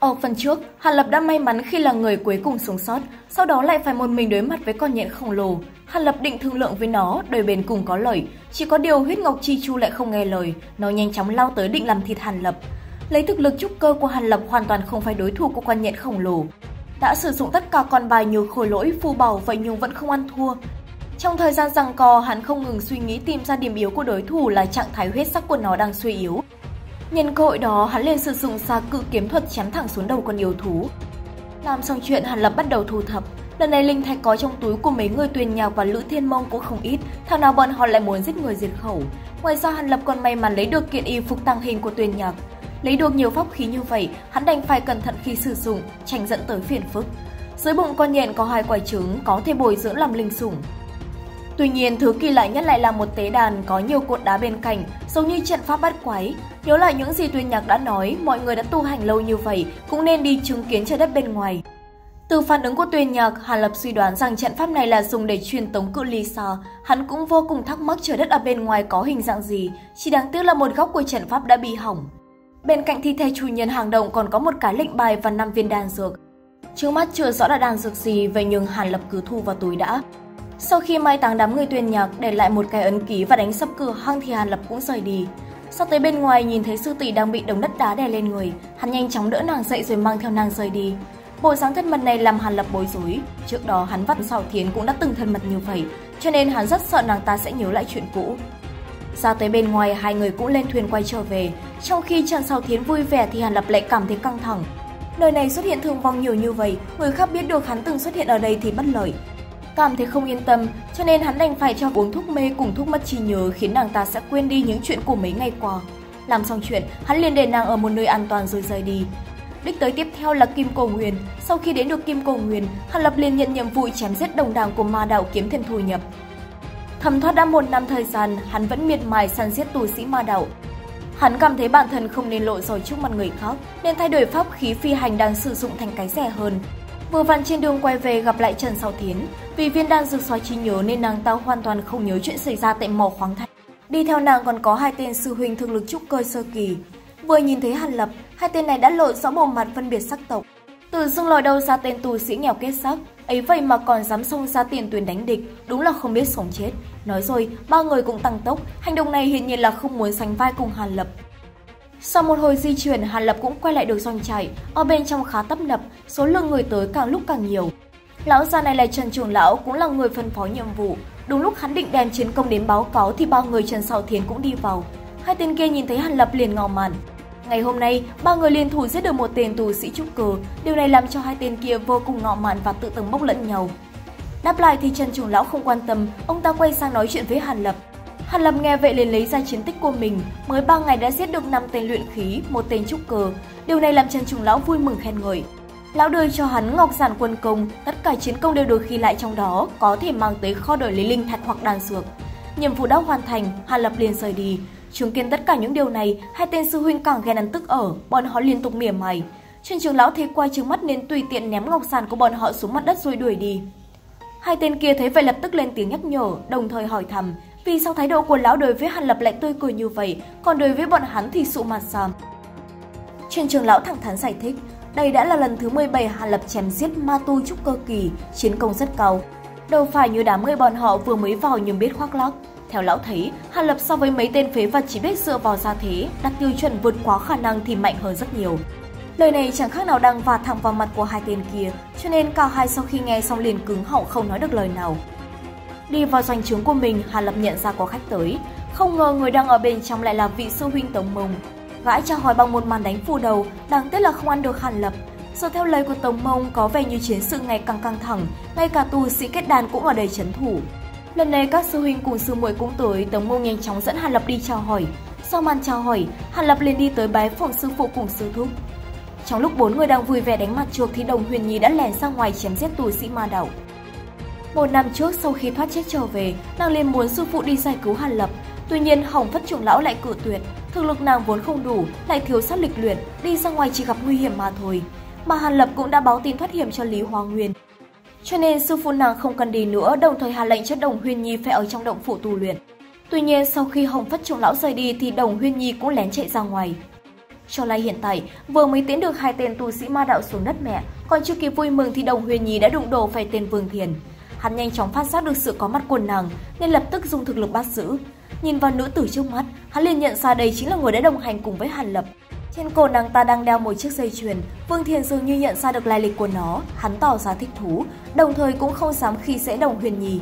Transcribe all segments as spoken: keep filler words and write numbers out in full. Ở phần trước, Hàn Lập đã may mắn khi là người cuối cùng sống sót, sau đó lại phải một mình đối mặt với con nhện khổng lồ. Hàn Lập định thương lượng với nó, đôi bên cùng có lời, chỉ có điều huyết ngọc chi chu lại không nghe lời, nó nhanh chóng lao tới định làm thịt Hàn Lập. Lấy thực lực trúc cơ của Hàn Lập hoàn toàn không phải đối thủ của con nhện khổng lồ. Đã sử dụng tất cả con bài như khôi lỗi, phù bảo vậy nhưng vẫn không ăn thua. Trong thời gian giằng co, hắn không ngừng suy nghĩ tìm ra điểm yếu của đối thủ là trạng thái huyết sắc của nó đang suy yếu. Nhân cơ hội đó, hắn liền sử dụng xà cự kiếm thuật chém thẳng xuống đầu con yêu thú. Làm xong chuyện, Hàn Lập bắt đầu thu thập. Lần này linh thạch có trong túi của mấy người Tuyên Nhạc và Lữ Thiên Mông cũng không ít, thằng nào bọn họ lại muốn giết người diệt khẩu. Ngoài ra, Hàn Lập còn may mắn lấy được kiện y phục tàng hình của Tuyên Nhạc. Lấy được nhiều pháp khí như vậy, hắn đành phải cẩn thận khi sử dụng, tránh dẫn tới phiền phức. Dưới bụng con nhện có hai quả trứng có thể bồi dưỡng làm linh sủng. Tuy nhiên, thứ kỳ lạ nhất lại là một tế đàn có nhiều cột đá bên cạnh, giống như trận pháp bắt quái. Nhớ lại những gì Tuyên Nhạc đã nói, mọi người đã tu hành lâu như vậy, cũng nên đi chứng kiến trái đất bên ngoài. Từ phản ứng của Tuyên Nhạc, Hàn Lập suy đoán rằng trận pháp này là dùng để truyền tống cự ly xa. Hắn cũng vô cùng thắc mắc trái đất ở bên ngoài có hình dạng gì, chỉ đáng tiếc là một góc của trận pháp đã bị hỏng. Bên cạnh thi thể chủ nhân hang động còn có một cái lệnh bài và năm viên đan dược. Trước mắt chưa rõ là đan dược gì, vậy nhưng Hàn Lập cứ thu vào túi đã. Sau khi mai táng đám người Tuyên Nhạc, để lại một cái ấn ký và đánh sập cửa hang thì Hàn Lập cũng rời đi. Sau tới bên ngoài nhìn thấy sư tỷ đang bị đống đất đá đè lên người, hắn nhanh chóng đỡ nàng dậy rồi mang theo nàng rời đi. Bộ dáng thân mật này làm Hàn Lập bối rối. Trước đó hắn và Sào Thiến cũng đã từng thân mật như vậy, cho nên hắn rất sợ nàng ta sẽ nhớ lại chuyện cũ. Ra tới bên ngoài, hai người cũng lên thuyền quay trở về. Trong khi Trần Sau Thiến vui vẻ thì Hàn Lập lại cảm thấy căng thẳng. Nơi này xuất hiện thương vong nhiều như vậy, người khác biết được hắn từng xuất hiện ở đây thì bất lợi. Cảm thấy không yên tâm, cho nên hắn đành phải cho uống thuốc mê cùng thuốc mất trí nhớ khiến nàng ta sẽ quên đi những chuyện của mấy ngày qua. Làm xong chuyện, hắn liền để nàng ở một nơi an toàn rồi rời đi. Đích tới tiếp theo là Kim Cổ Nguyên. Sau khi đến được Kim Cổ Nguyên, Hàn Lập liền nhận nhiệm vụ chém giết đồng đảng của ma đạo kiếm thêm thu nhập. Thẩm thoát đã một năm thời gian, hắn vẫn miệt mài săn giết tu sĩ ma đạo. Hắn cảm thấy bản thân không nên lộ rồi trước mặt người khác, nên thay đổi pháp khí phi hành đang sử dụng thành cái rẻ hơn. Vừa vặn trên đường quay về gặp lại Trần Sau Thiến, vì viên đan dược xóa trí nhớ nên nàng ta hoàn toàn không nhớ chuyện xảy ra tại mỏ khoáng thạch. Đi theo nàng còn có hai tên sư huynh thực lực trúc cơ sơ kỳ. Vừa nhìn thấy Hàn Lập, hai tên này đã lộ rõ bộ mặt phân biệt sắc tộc. Từ dưng lòi đầu ra tên tu sĩ nghèo kết xác, ấy vậy mà còn dám xông ra tiền tuyến đánh địch, đúng là không biết sống chết. Nói rồi, ba người cũng tăng tốc, hành động này hiển nhiên là không muốn sánh vai cùng Hàn Lập. Sau một hồi di chuyển, Hàn Lập cũng quay lại được doanh trại, ở bên trong khá tấp nập, số lượng người tới càng lúc càng nhiều. Lão già này là Trần trưởng lão, cũng là người phân phó nhiệm vụ. Đúng lúc hắn định đem chiến công đến báo cáo thì ba người Trần Sau Thiến cũng đi vào. Hai tên kia nhìn thấy Hàn Lập liền ngào mạn. Ngày hôm nay, ba người liên thủ giết được một tên tù sĩ trúc cơ, điều này làm cho hai tên kia vô cùng ngạo mạn và tự tấn bốc lẫn nhau. Đáp lại thì Trần trưởng lão không quan tâm, ông ta quay sang nói chuyện với Hàn Lập. Hàn Lập nghe vậy liền lấy ra chiến tích của mình, mới ba ngày đã giết được năm tên luyện khí, một tên trúc cơ. Điều này làm Trần trưởng lão vui mừng khen ngợi. Lão đưa cho hắn ngọc giản quân công, tất cả chiến công đều được ghi lại trong đó, có thể mang tới kho đổi lấy linh thạch hoặc đan dược. Nhiệm vụ đã hoàn thành, Hàn Lập liền rời đi. Chứng kiến tất cả những điều này, hai tên sư huynh càng ghen ăn tức ở, bọn họ liên tục mỉa mai. Trần trưởng lão thấy qua trừng mắt nên tùy tiện ném ngọc giản của bọn họ xuống mặt đất rồi đuổi đi. Hai tên kia thấy vậy lập tức lên tiếng nhắc nhở, đồng thời hỏi thầm vì sao thái độ của lão đối với Hàn Lập lại tươi cười như vậy, còn đối với bọn hắn thì sụ mặt sàm. Trần trưởng lão thẳng thắn giải thích, đây đã là lần thứ mười bảy Hàn Lập chém giết ma tu trúc cơ kỳ, chiến công rất cao. Đâu phải như đám người bọn họ vừa mới vào nhưng biết khoác lác. Theo lão thấy, Hàn Lập so với mấy tên phế vật chỉ biết dựa vào gia thế, đặt tiêu chuẩn vượt quá khả năng thì mạnh hơn rất nhiều. Lời này chẳng khác nào đang vả thẳng vào mặt của hai tên kia, cho nên cả hai sau khi nghe xong liền cứng họng không nói được lời nào. Đi vào doanh trướng của mình, Hàn Lập nhận ra có khách tới. Không ngờ người đang ở bên trong lại là vị sư huynh Tống Mông. Gã tra hỏi bằng một màn đánh phủ đầu, đáng tiếc là không ăn được Hàn Lập. Giờ theo lời của Tống Mông có vẻ như chiến sự ngày càng căng thẳng, ngay cả tu sĩ kết đàn cũng ở đây trấn thủ. Lần này các sư huynh cùng sư muội cũng tới, Tống Mông nhanh chóng dẫn Hàn Lập đi chào hỏi. Sau màn chào hỏi, Hàn Lập liền đi tới bái phòng sư phụ cùng sư thúc. Trong lúc bốn người đang vui vẻ đánh mặt chuộc thì Đồng Huyền Nhi đã lẻn ra ngoài chém giết tù sĩ ma đạo. Một năm trước sau khi thoát chết trở về, nàng liền muốn sư phụ đi giải cứu Hàn Lập. Tuy nhiên Hồng Phất Trùng lão lại cự tuyệt, thực lực nàng vốn không đủ, lại thiếu sát lịch luyện, đi ra ngoài chỉ gặp nguy hiểm mà thôi. Mà Hàn Lập cũng đã báo tin thoát hiểm cho Lý Hoa Nguyên, cho nên sư phụ nàng không cần đi nữa, đồng thời hạ lệnh cho Đồng Huyền Nhi phải ở trong động phủ tu luyện. Tuy nhiên sau khi Hồng Phất Trùng lão rời đi thì Đồng Huyền Nhi cũng lén chạy ra ngoài. Cho lai hiện tại, vừa mới tiến được hai tên tu sĩ ma đạo xuống đất mẹ, còn chưa kịp vui mừng thì Đồng Huyền Nhi đã đụng đổ phải tên Vương Thiền. Hắn nhanh chóng phát giác được sự có mặt của nàng nên lập tức dùng thực lực bắt giữ. Nhìn vào nữ tử trước mắt, hắn liền nhận ra đây chính là người đã đồng hành cùng với Hàn Lập. Trên cổ nàng ta đang đeo một chiếc dây chuyền, Vương Thiền dường như nhận ra được lai lịch của nó, hắn tỏ ra thích thú, đồng thời cũng không dám khi dễ Đồng Huyền Nhi.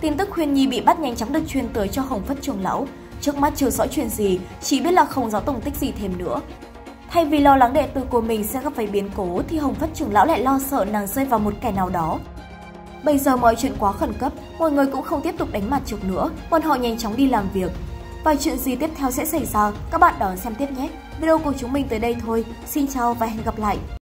Tin tức Huyền Nhi bị bắt nhanh chóng được truyền tới cho Hồng Phất Trùng lão. Trước mắt chưa rõ chuyện gì, chỉ biết là không rõ tùng tích gì thêm nữa. Thay vì lo lắng đệ tử của mình sẽ gặp phải biến cố thì Hồng Phất Trùng lão lại lo sợ nàng rơi vào một kẻ nào đó. Bây giờ mọi chuyện quá khẩn cấp, mọi người cũng không tiếp tục đánh mặt chụp nữa, bọn họ nhanh chóng đi làm việc. Và chuyện gì tiếp theo sẽ xảy ra, các bạn đón xem tiếp nhé. Video của chúng mình tới đây thôi. Xin chào và hẹn gặp lại.